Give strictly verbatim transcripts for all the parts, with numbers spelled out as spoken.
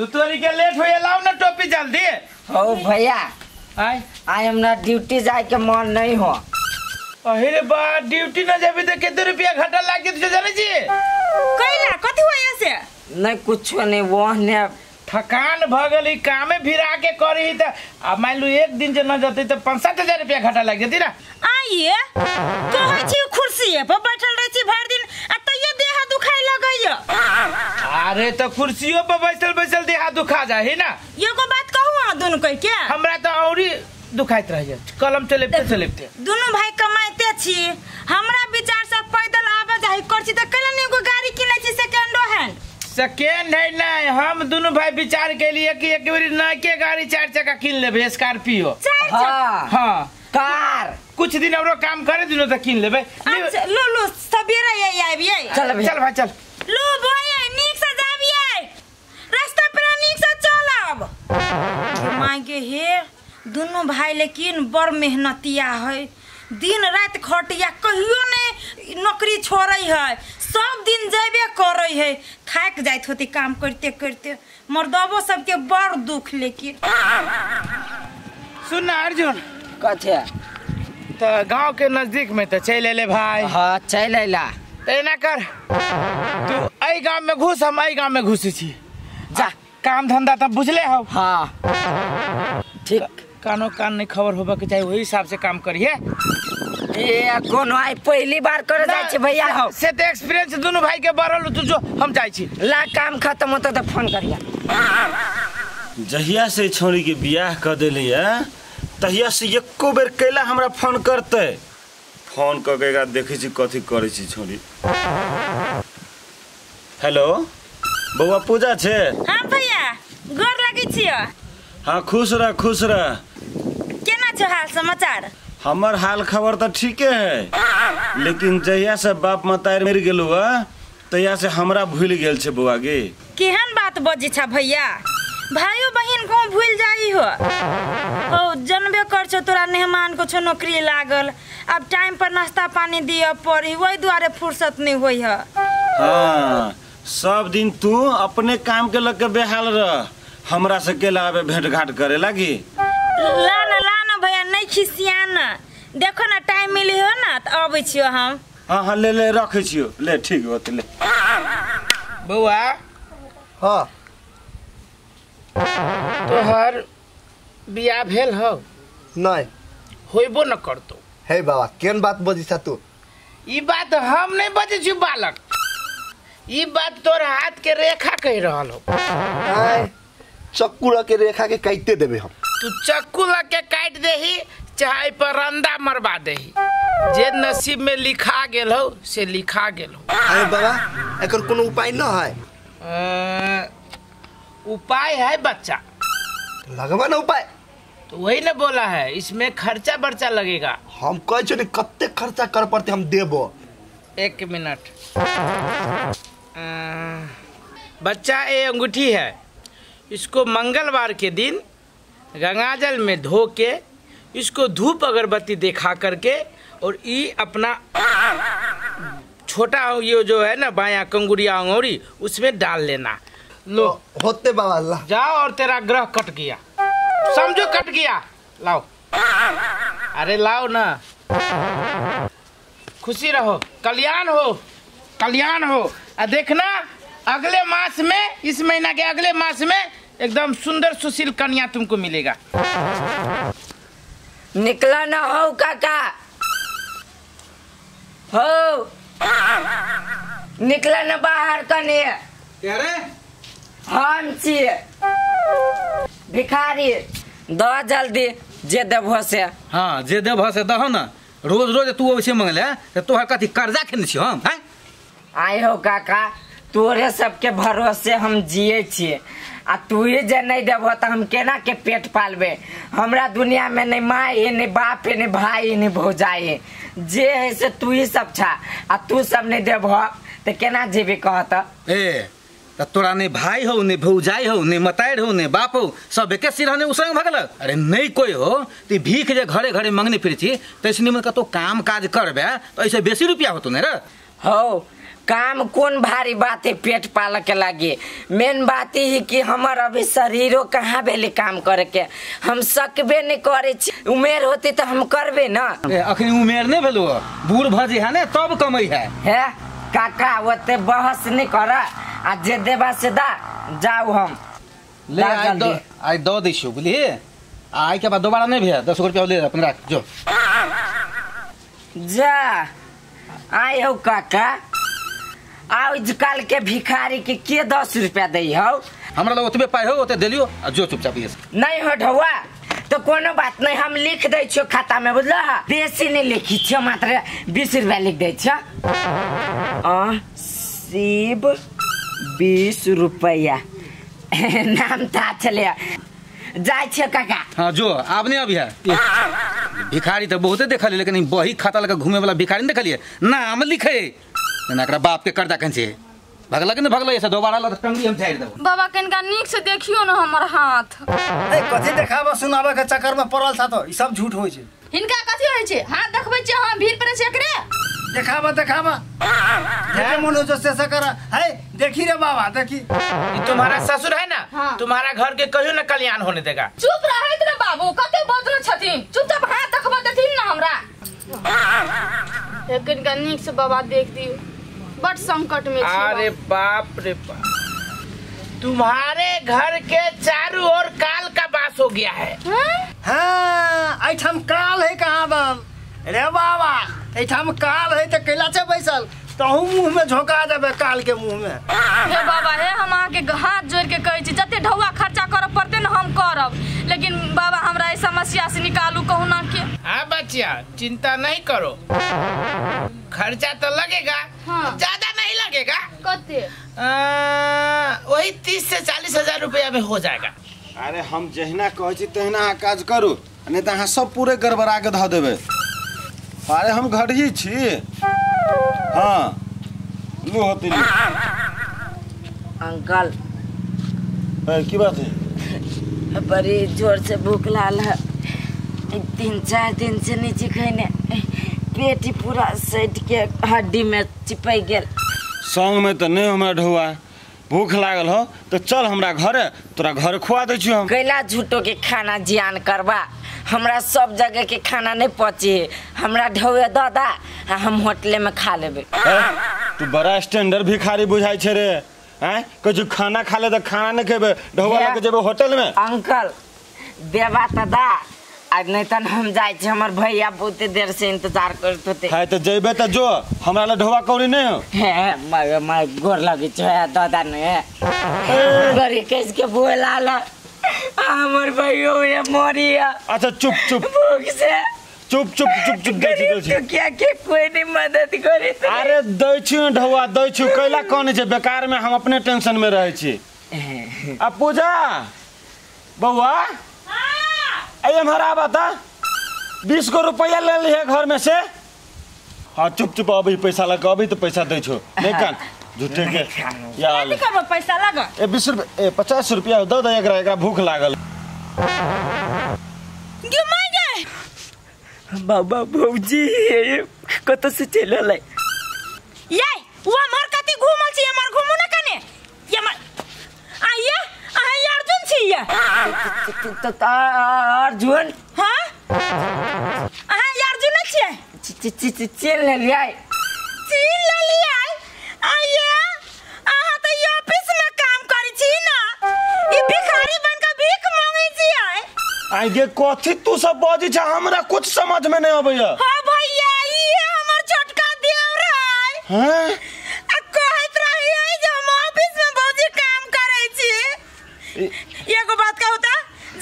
दूतोरी के लेट हुए लाओ ना टोपी जल्दी। ओ भैया आई आई हमरा ड्यूटी जाए के मन नहीं हो। अरे बा ड्यूटी ना जाबी त केते रुपया घाटा लागे त जाने जी कइला कथि होया से नहीं कुछ नहीं वहने थकान भगली कामे भिरा के करही त अब मान लो एक दिन जे न जते त पैंसठ हज़ार रुपया घाटा लाग जती ना। आइए कहै छी कुर्सी पे बैठल रह छी भर दिन आ तइयो देह दुखाय लगैया। अरे त कुर्सियो पे बैठल बैठल देह दुखा जाय ना। एगो बात कहू आ दोनों कह के हमरा त औरी दुखाइत रह जा कलम चलेबते चलेबते दोनों भाई कमाइते छी हमरा विचार से पैदल आबे जाय करछी त कल ने एगो गाड़ी किनै छी सेकंडो हैंड सेकंड है ना। हम दोनों भाई विचार के लिए कि एक बेर नई के गाड़ी चार चक्का किन लेबे स्कॉर्पियो। हां हां कार कुछ दिन औरो काम करे दिनो त किन लेबे। लो लो सबेरा यही आबी चल चल भाई चल लो भाई नीक से जाबी रास्ता पर नीक से चलब मांगे हे। दोनों भाई लेकिन बड़ मेहनतिया है दिन रात खटिया कहियो ने नौकरी छोड़ै है सब दिन जेबे करै है थाक जाइत होती काम करते करते मर्दबो सबके बड़ दुख। लेकिन सुन अर्जुन कथे त गांव के नजदीक में त चल ले भाई। हां चल लेला एना कर तू आई गांव में घुस हम आई गांव में घुसै छी जा काम धंधा त बुझले हो। हां ठीक कानो कान नहीं खबर होबा के चाहिए वही हिसाब से काम करिए। ए कोनो आई पहली बार करे जाय छी भैया से त एक्सपीरियंस दोनों भाई के बरल तू जो हम जाय छी ला काम खत्म होता त फोन करिया। जहिया से छोरी के बियाह क देलिया तहिया से एको बेर कैला हमरा फोन करते फोन क केगा देखै छी कथि करै छी छोरी। हेलो बौआ पूजा छे। हां भैया गोर लागै छियो। हाँ खुश रह खुश रह केना छो हाल समाचार। हमर हाल खबर तो ठीक है लेकिन जहिया से बाप मतार मर गेलो तहिया से हमरा भूल गेल छे बुआ गे। केहन बात बजी छ भैया भाइयो बहिन को भूल जाई हो। ओ जनबे कर छो तोरा मेहमान को छो नौकरी लागल अब टाइम पर नाश्ता पानी दिए पड़ी वही दुआरे फुर्सत नहीं होई है। हाँ सब दिन तू अपने काम के लग के बेहाल रह हमरा से केला भेंट घाट करे लागी। लाना लाना भैया नहीं खिसियाना देखो ना टाइम मिले हो ना त आबै छियो हम। हां हां ले ले रखै छियो ले ठीक होत ले बौआ। हां तोहर बियाह भेल हो नहीं होइबो न करतो। हे बाबा केन बात बजी छ तू ई बात हम नहीं बजै छी बालक ई बात तोर हाथ के रेखा कह रहल हो। आय चक्कू लके रेखा के काटते देबे हम तू चक्कू लके काट देही चाहे पर रंदा मरवा देही जे नसीब में लिखा गेल हो से लिखा गेल हो। अरे बाबा एकर कोनो उपाय न है। उपाय है बच्चा लगवा ना उपाय तो वही ना बोला है इसमें खर्चा बर्चा लगेगा। हम कह छे कत्ते खर्चा कर पड़ते हम देबो। एक मिनट बच्चा ए अंगूठी है इसको मंगलवार के दिन गंगाजल में धो के इसको धूप अगरबत्ती देखा करके और ये अपना छोटा ये जो है ना बाया कंगुरिया अंगूरी उसमें डाल लेना। लो होते बाबा अल्लाह जाओ और तेरा ग्रह कट गया समझो कट गया। लाओ अरे लाओ ना खुशी रहो कल्याण हो कल्याण हो। आ देखना अगले मास में इस महीना के अगले मास में एकदम सुंदर सुशील कन्या तुमको मिलेगा। निकला ना हो काका हो निकला ना बाहर कने अरे हम छी भिखारी दो जल्दी जे देबो से। हां जे देबो से दहो ना रोज रोज तू ओसे मंगले त तोहर कथि कर्जा खेने छी हम। हैं आय हो काका तोरे सबके भरोसे हम जिए छे आ तुए जे नहीं देबो त हम केना के पेट पालबे। हमरा दुनिया में नहीं माए नहीं बाप नहीं भाई नहीं भौजाई जे है से तू ही सब छा आ तू सब नहीं देबो त केना जीबे कहत। ए त तोरा नहीं भाई हो नहीं भौजाई हो नहीं मताइर हो नहीं बाप हो सब एके सिरहने उसंग भगल। अरे नहीं कोई हो ती भीख जे घरे घरे मांगने फिर छी तैसनी में कतो काम काज करबे त ऐसे बेसी रुपया होतो ने र हो काम कौन भारी बात है पेट पाल के लागे। मेन बात है कि हमर अभी शरीरों कहाँ बेले काम करे के हम सकबे नहीं करे। उमेर होती तो हम करबे ना। अखनी उमेर नहीं भेलो, बूढ़ भजी है ना तब कमाई है। है काका ओते बहस नहीं कर आ जे देबा से दा जाओ। हम ले आई दो आई दो दिसु बुझलिए। आई के बाद दोबारा नहीं भेज। दस रुपया ले अपन रख जो जा। आई हो काका आज कल के भिखारी के के दस रुपया दी हो। हमरा लोग उतबे पाए हो उतने दिलियो जो चुपचाप नहीं हो ढौआ तो कोनो बात नहीं। हम लिख दे छो खाता में बुझल बेसी नहीं लिखी छो मात्र बीस रुपया लिख दे छो। सीब बीस रुपया नाम था चले जाए छे काका। हाँ जो आप नहीं अभी है भिखारी तो बहुते देखल लेकिन बही खाता लगा घूमे वाला भिखारी नहीं देखलिए। नाम लिखे बाप के कर्जा कन से भगला के न भगला ऐसा दोबारा ल टंगी हम झाड़ देब। बाबा कनका नीक से देखियो न हमर हाथ। ए कथि देखाबो सुनाबो के चक्कर में पड़ल था तो ई सब झूठ होय छे। हिनका कथि होय छे हाथ देखबै छे हम भीड़ पर से एकरे देखाबो देखाबो देखे मोनो जो से सकर है। देखी रे बाबा देखी ई तुम्हारा ससुर है ना। हाँ। तुम्हारा घर के कहियो न कल्याण होने देगा। चुप रहत रे बाबू कते बदल छथिन चुपचाप हाथ देखबो देथिन न हमरा। एकन का नीक से बाबा देख दियो बड़ संकट में। अरे बाप रे बाप तुम्हारे घर के चारों ओर काल का बास हो गया है। हाँ ऐठम काल है कहाँ बाब रे बाबा ऐठम काल है तो कैला से बैसल तहू मुँह में झोंका देबे काल के मुँह में। हे बाबा हे हम आके हाथ जोड़ के कहे छी जते ढौआ खर्चा करब पड़ते न हम करब लेकिन बाबा हमरा इस समस्या से निकालू कहू ना के। हाँ बच्चिया चिंता नहीं करो खर्चा तो लगेगा। हाँ। ज्यादा नहीं लगेगा कते वही तीस से चालीस हजार रुपया में हो जाएगा। अरे हम जहना कहे तहना काज करू नहीं तो अहाँ सब पूरे गड़बड़ा के ध देबे। अरे हम घड़ी छी। हाँ लू होती अंकल की बात है बड़ी जोर से भूख लाल है। तीन चार दिन से नीचे खैने पेट पूरा सेट के हड्डी में चिपक गया। संग में तो नहीं हमरा ढुआ भूख लागल हो तो चल हमरा घरे तोरा घर खुआ दे छी। हम कैला झूठो के खाना जियान करबा हमरा सब जगह के खाना नहीं पची है। हमरा ढौए दादा हम होटले में खा लेबे। तू बड़ा स्टैंडर्ड भिखारी बुझाई छे रे। हैं कुछ खाना खा ले तो खाना नहीं खेबे ढौआ लगे जेबे होटल में। अंकल देबा दादा आज नहीं तन हम जाए छे हमर भैया बहुते देर से इंतजार करत होते। हाय त जइबे त जो हमरा ल ढोवा कौनी नहीं हो। हे माय माय गोर लागे छे दादा ने गरी केस के बोला ला हमर भैया ये मोरिया। अच्छा चुप चुप भूख से चुप चुप चुप चुप दे छी तो क्या के कोई नहीं मदद करे। अरे दे छी ढोवा दे छी कैला कोनी छे बेकार में हम अपने टेंशन में रहे छी। आ पूजा बौआ हमारा बता बीस गो रुपया ले लिए घर में से। हाँ चुप चुप अभी पैसा लगा अभी तो पैसा दे छो नहीं कान झूठे के यार नहीं करब पैसा लगा। ए बीस रुपया ए पचास रुपया दो दे एकरा एकरा भूख लागल क्यों मार जाए। बाबा भौजी कत से चले लै ये वो हमर कति घुमल छी हमर घुमू ना कने ये हमर आइए आइ अर्जुन छी ये अर्जुन। हाँ हाँ अर्जुन छे ची ची ची चल ले लियाई चल ले लियाई। आइए आहा त ई ऑफिस में काम करै छी ना ई भिखारी बन के भीख मांगै छी। आइ आइगे कथि तू सब बजै छ हमरा कुछ समझ में नहीं आबै। हां भैया ई हमर छोटका देवर है। हां आ कहत रही है जे हम ऑफिस में बौजी काम करै छी। ये को बात का होता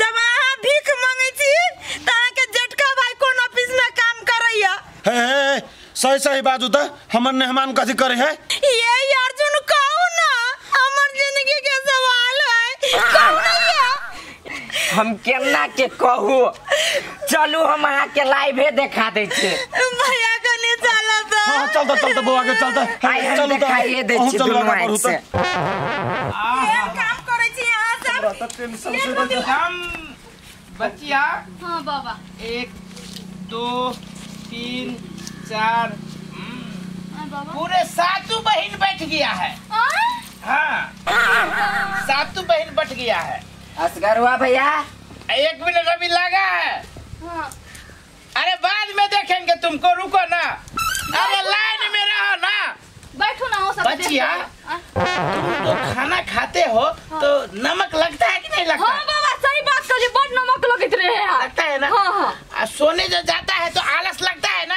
जब आहा भीख मांगे छी ताहा के जटका भाई कोन ऑफिस में काम करैया। हे हे सही सही बात त हमर मेहमान कथि करे है। ये अर्जुन कहू ना हमर जिंदगी के सवाल है कहू ना हम केना के कहू। चलू हम आहा के लाइव है देखा दे छी भैया कने चला त। हां चल त चल त बौआ के चल त चल दिखाई दे छी दुनिया से। आहा काम करे छी आहा सब टेंशन से बच हम बच्चिया। हाँ बाबा एक दो तीन चार पूरे सातों बहन बैठ गया है। हाँ, सातों बहन बैठ गया है। असगरुआ भैया एक मिनट अभी लगा है। हाँ। अरे बाद में देखेंगे तुमको, रुको ना। अरे लाइन में रहो ना, बैठो ना। हो सब बच्चिया तुम तो खाना खाते हो। हाँ। तो नमक लगता है कि नहीं लगता? हाँ बाबा सही बात कर रही, बहुत नमक लगते रहे हैं। लगता है ना। हाँ हाँ। आ, सोने जो जाता है तो आलस लगता है ना।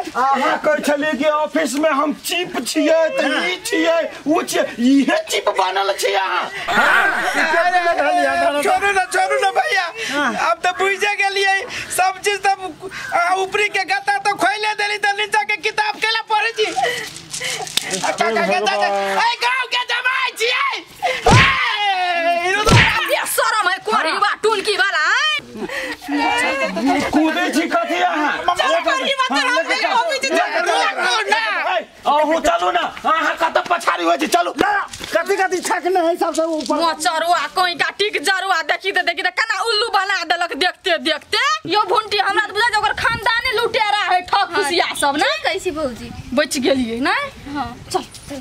आहा कर छले के ऑफिस में हम चिप छिए त ई छिए उ छिए इहे चिप बनल छै। आहा छोड़ू ना छोड़ू ना भैया, अब तो बुझे गेलिए सब चीज। तब ऊपरी के गता तो खोइले देली त नीचा के किताब केला पढ़े छी। काका कहता है ए गांव के जमाई छिए ए इरो तो शरम है कोरी बा टुनकी वाला कूदे छी कथि। आहा ओ चलो ना आहा कत पछारी होय छी चलो ना कथि कथि छकने है सब सब ऊपर मचरुआ कोई का टिक जरुआ देखि त देखि त कना उल्लू बना देलक देखते देखते। यो भुंटी हमरा त बुझा जे ओकर खानदानी लुटेरा है ठक खुशिया सब ना कैसी बौजी बच गेलिए ना। हां चल